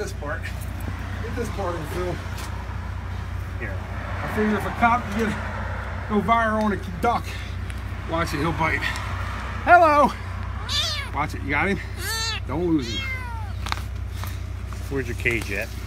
this part. Get this part on film. Here. I figure if a cop can go viral on a duck, watch it, he'll bite. Hello! Watch it, you got him? Don't lose him. Where's your cage at?